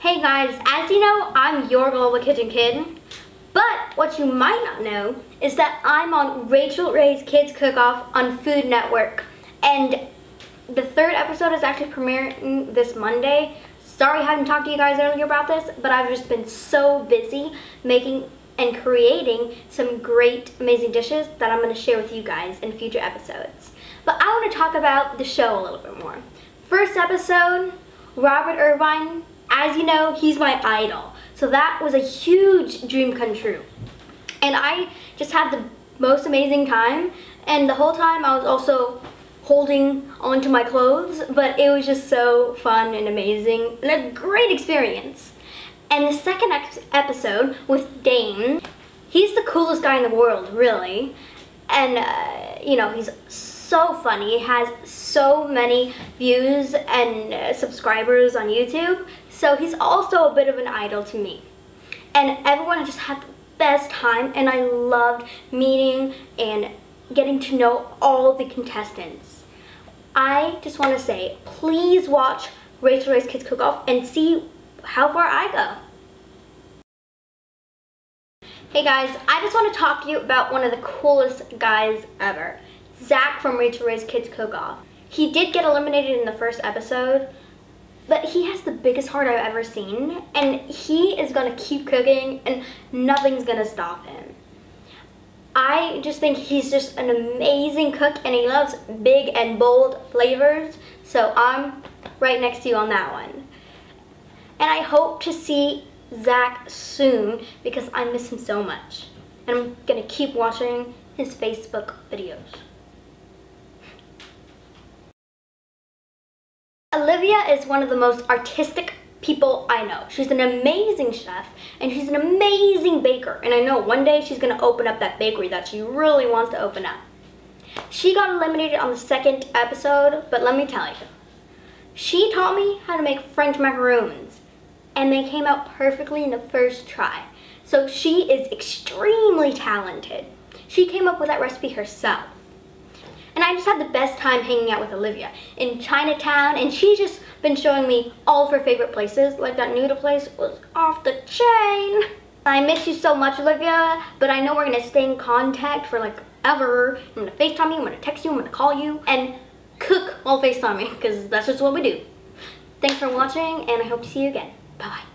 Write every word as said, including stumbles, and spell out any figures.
Hey guys, as you know, I'm your Global Kitchen Kid, but what you might not know is that I'm on Rachael Ray's Kids Cook Off on Food Network, and the third episode is actually premiering this Monday. Sorry I haven't talked to you guys earlier about this, but I've just been so busy making and creating some great, amazing dishes that I'm going to share with you guys in future episodes. But I want to talk about the show a little bit more. First episode, Robert Irvine. As you know, he's my idol. So that was a huge dream come true. And I just had the most amazing time. And the whole time I was also holding onto my clothes, but it was just so fun and amazing and a great experience. And the second episode with Dane, he's the coolest guy in the world, really. And, uh, you know, he's so funny. He has so many views and uh, subscribers on YouTube. So he's also a bit of an idol to me. And everyone just had the best time, and I loved meeting and getting to know all the contestants. I just want to say, please watch Rachael Ray's Kids Cook Off and see how far I go. Hey guys, I just want to talk to you about one of the coolest guys ever, Zach from Rachael Ray's Kids Cook Off. He did get eliminated in the first episode, but he has the biggest heart I've ever seen, and he is gonna keep cooking and nothing's gonna stop him. I just think he's just an amazing cook and he loves big and bold flavors, so I'm right next to you on that one. And I hope to see Zach soon because I miss him so much. And I'm gonna keep watching his Facebook videos. Olivia is one of the most artistic people I know. She's an amazing chef and she's an amazing baker. And I know one day she's gonna open up that bakery that she really wants to open up. She got eliminated on the second episode, but let me tell you, she taught me how to make French macaroons, and they came out perfectly in the first try. So she is extremely talented. She came up with that recipe herself. And I just had the best time hanging out with Olivia in Chinatown, and she's just been showing me all of her favorite places, like that noodle place was off the chain. I miss you so much, Olivia, but I know we're gonna stay in contact for like ever. I'm gonna FaceTime you, I'm gonna text you, I'm gonna call you, and cook while FaceTiming, because that's just what we do. Thanks for watching, and I hope to see you again. Bye-bye.